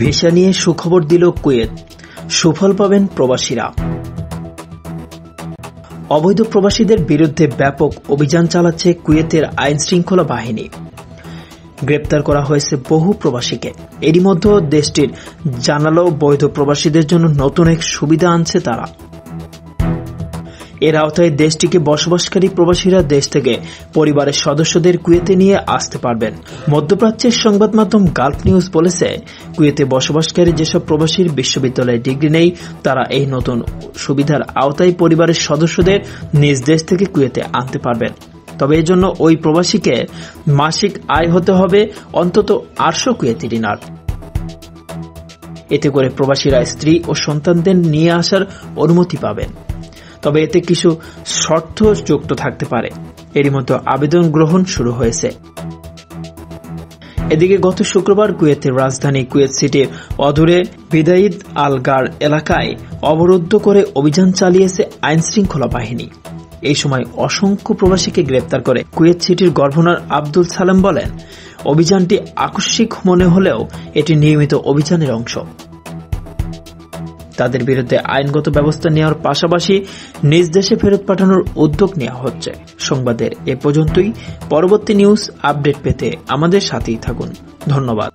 Visa নিয়ে সুখবর দিল কুয়েত, সুফল পাবেন প্রবাসীরা। অবৈধ প্রবাসীদের বিরুদ্ধে ব্যাপক অভিযান চালাচ্ছে কুয়েতের আইন শৃঙ্খলা বাহিনী। গ্রেপ্তার করা হয়েছে বহু প্রবাসীকে। এরই মধ্যে দেশটির জানালো বৈধ প্রবাসীদের জন্য নতুন এক সুবিধা আনছে তারা। এর আওতায় দেশটিকে বসবাসকারী প্রবাসীরা দেশ থেকে পরিবারের সদস্যদের কুয়েতে নিয়ে আসতে পারবেন। মধ্যপ্রাচ্যের সংবাদ মাধ্যম গালফ নিউজ বলেছে, কুয়েতে বসবাসকারী যেসব প্রবাসীর বিশ্ববিদ্যালয়ে ডিগ্রি নেই, তারা এই নতুন সুবিধার আওতায় পরিবারের সদস্যদের নিজ দেশ থেকে কুয়েতে আনতে পারবেন। তবে এর জন্য ওই প্রবাসীকে মাসিক আয় হতে হবে অন্তত ৮০০ কুয়েতি দিনার। এতে করে প্রবাসীরা স্ত্রী ও সন্তানদের নিয়ে আসার অনুমতি পাবেন। তবে এতে কিছু শর্ত যুক্ত থাকতে পারে। এরই মধ্যে আবেদন গ্রহণ শুরু হয়েছে। এদিকে গত শুক্রবার কুয়েতের রাজধানী কুয়েত সিটির অদূরে বিদাঈ আল গার এলাকায় অবরুদ্ধ করে অভিযান চালিয়েছে আইনশৃঙ্খলা বাহিনী। এই সময় অসংখ্য প্রবাসীকে গ্রেপ্তার করে কুয়েত সিটির গভর্নর আব্দুল সালাম বলেন, অভিযানটি আকস্মিক মনে হলেও এটি নিয়মিত অভিযানের অংশ। তাদের বিরুদ্ধে আইনগত ব্যবস্থা নেওয়ার পাশাপাশি নিজ দেশে ফেরত পাঠানোর উদ্যোগ নেওয়া হচ্ছে। সংবাদের এ পর্যন্তই। পরবর্তী নিউজ আপডেট পেতে আমাদের সাথেই থাকুন। ধন্যবাদ।